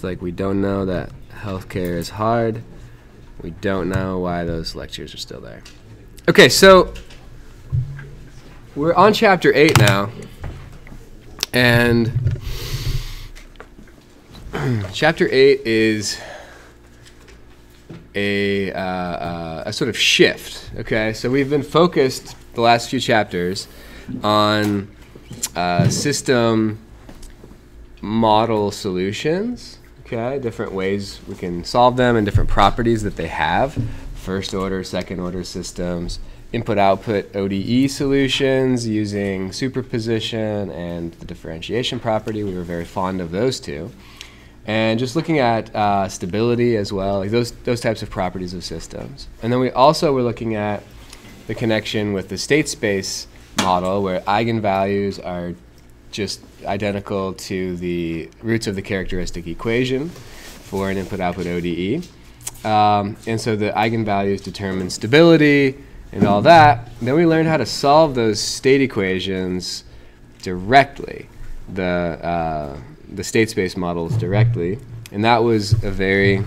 just like we don't know that healthcare is hard. We don't know why those lectures are still there. Okay, so we're on chapter 8 now, and chapter 8 is a sort of shift. Okay, so we've been focused the last few chapters on system model solutions. Okay, different ways we can solve them and different properties that they have. First order, second order systems, input-output ODE solutions using superposition and the differentiation property. We were very fond of those two. And just looking at stability as well, like those types of properties of systems. And then we also were looking at the connection with the state space model where eigenvalues are just identical to the roots of the characteristic equation for an input-output ODE. And so the eigenvalues determine stability and all that. Then we learned how to solve those state equations directly, the state space models directly. And that was a very,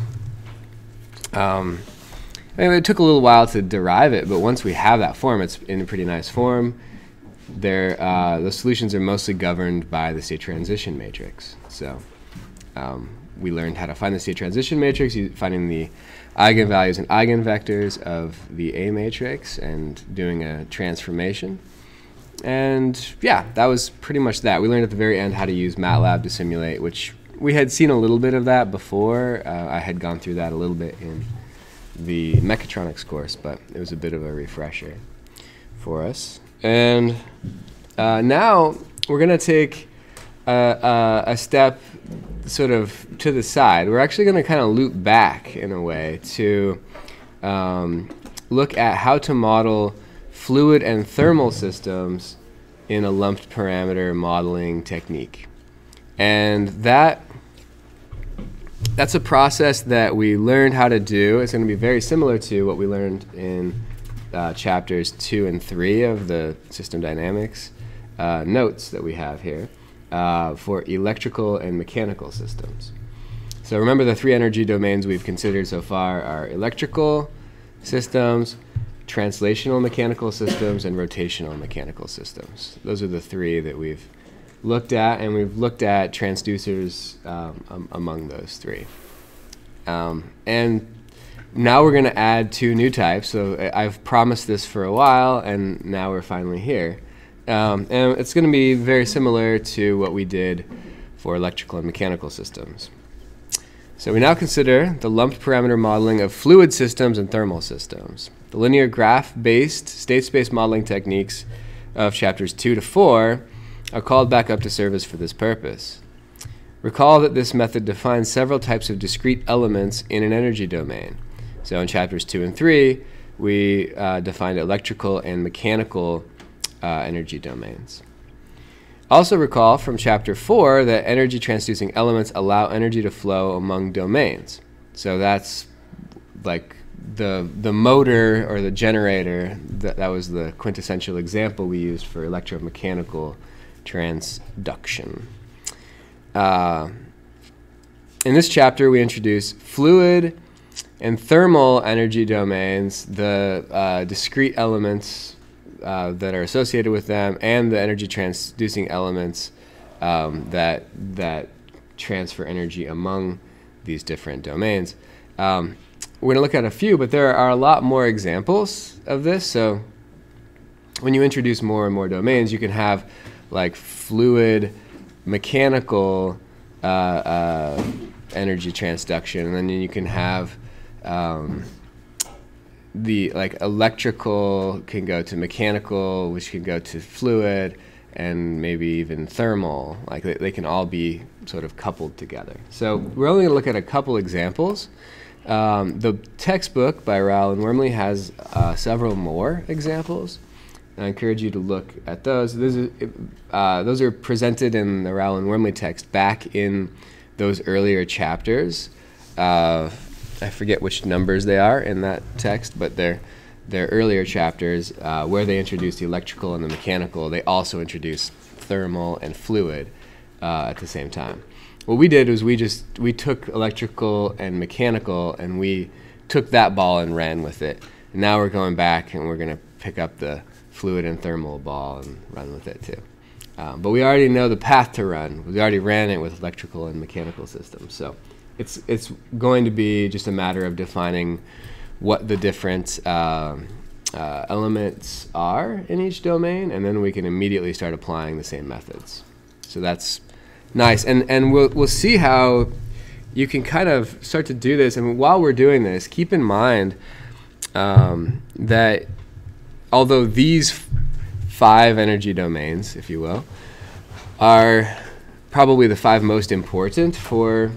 it took a little while to derive it, but once we have that form, it's in a pretty nice form. The solutions are mostly governed by the state transition matrix. So we learned how to find the state transition matrix, finding the eigenvalues and eigenvectors of the A matrix and doing a transformation. And yeah, that was pretty much that. We learned at the very end how to use MATLAB to simulate, which we had seen a little bit of that before. I had gone through that a little bit in the mechatronics course, but it was a bit of a refresher for us. And now we're going to take a step sort of to the side. We're actually going to kind of loop back in a way to look at how to model fluid and thermal systems in a lumped parameter modeling technique. And that's a process that we learned how to do. It's going to be very similar to what we learned in chapters 2 and 3 of the system dynamics notes that we have here for electrical and mechanical systems. So remember, the three energy domains we've considered so far are electrical systems, translational mechanical systems, and rotational mechanical systems. Those are the three that we've looked at, and we've looked at transducers among those three. And now we're going to add two new types. So I've promised this for a while, and now we're finally here. And it's going to be very similar to what we did for electrical and mechanical systems. So we now consider the lumped parameter modeling of fluid systems and thermal systems. The linear graph-based state space modeling techniques of chapters 2 to 4 are called back up to service for this purpose. Recall that this method defines several types of discrete elements in an energy domain. So in chapters 2 and 3, we defined electrical and mechanical energy domains. Also recall from chapter 4 that energy transducing elements allow energy to flow among domains. So that's like the motor or the generator. That was the quintessential example we used for electromechanical transduction. In this chapter, we introduce fluid and thermal energy domains, the discrete elements that are associated with them, and the energy transducing elements that transfer energy among these different domains. We're going to look at a few, but there are a lot more examples of this. So when you introduce more and more domains, you can have like fluid, mechanical energy transduction, and then you can have the like electrical can go to mechanical, which can go to fluid, and maybe even thermal. Like they can all be sort of coupled together. So we're only going to look at a couple examples. The textbook by Rohl and Wormley has several more examples. I encourage you to look at those. Those are presented in the Rohl and Wormley text back in those earlier chapters. I forget which numbers they are in that text, but they're earlier chapters where they introduced the electrical and the mechanical. They also introduced thermal and fluid at the same time. what we did was we took electrical and mechanical and we took that ball and ran with it. And now we're going back and we're going to pick up the fluid and thermal ball and run with it too. But we already know the path to run. We already ran it with electrical and mechanical systems. So it's going to be just a matter of defining what the different elements are in each domain, and then we can immediately start applying the same methods. So that's nice. And we'll see how you can kind of start to do this. And while we're doing this, keep in mind that although these five energy domains, if you will, are probably the five most important for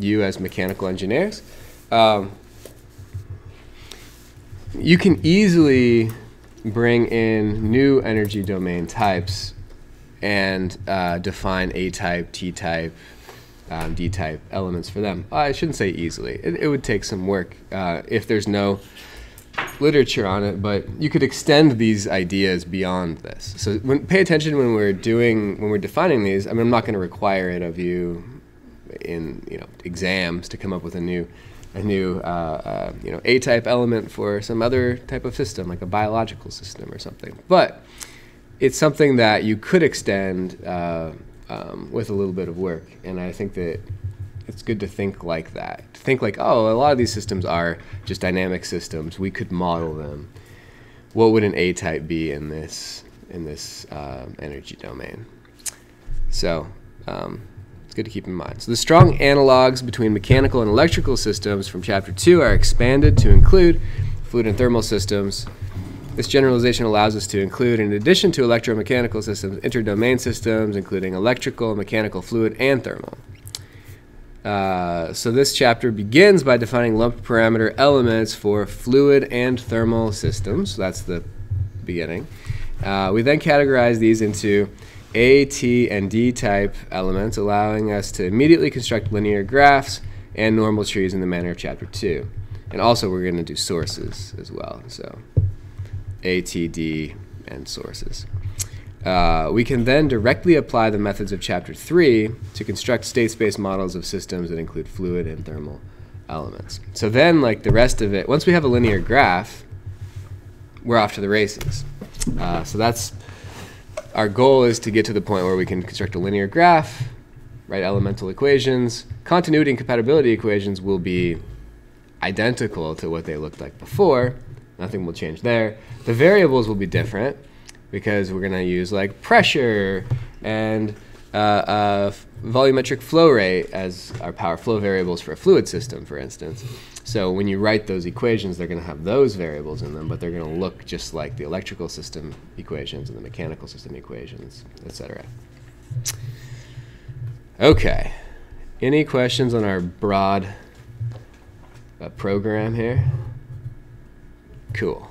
you as mechanical engineers, you can easily bring in new energy domain types and define A-type, T-type, D-type elements for them. I shouldn't say easily. It would take some work if there's no literature on it, but you could extend these ideas beyond this. So pay attention when we're defining these. I mean, I'm not going to require it of you in exams to come up with a new A-type element for some other type of system, like a biological system or something. But it's something that you could extend with a little bit of work, and I think that it's good to think like that. To think like, oh, a lot of these systems are just dynamic systems. We could model them. What would an A-type be in this energy domain? So it's good to keep in mind. So the strong analogs between mechanical and electrical systems from Chapter 2 are expanded to include fluid and thermal systems. This generalization allows us to include, in addition to electromechanical systems, interdomain systems, including electrical, mechanical, fluid, and thermal. So this chapter begins by defining lump parameter elements for fluid and thermal systems. That's the beginning. We then categorize these into A, T, and D type elements, allowing us to immediately construct linear graphs and normal trees in the manner of Chapter 2. And also we're going to do sources as well. So A, T, D, and sources. We can then directly apply the methods of Chapter 3 to construct state-space models of systems that include fluid and thermal elements. So then, like the rest of it, once we have a linear graph, we're off to the races. So that's our goal, is to get to the point where we can construct a linear graph, write elemental equations. Continuity and compatibility equations will be identical to what they looked like before. Nothing will change there. The variables will be different because we're going to use like pressure and volumetric flow rate as our power flow variables for a fluid system, for instance. So when you write those equations, they're going to have those variables in them, but they're going to look just like the electrical system equations and the mechanical system equations, etc. Okay. Any questions on our broad program here? Cool.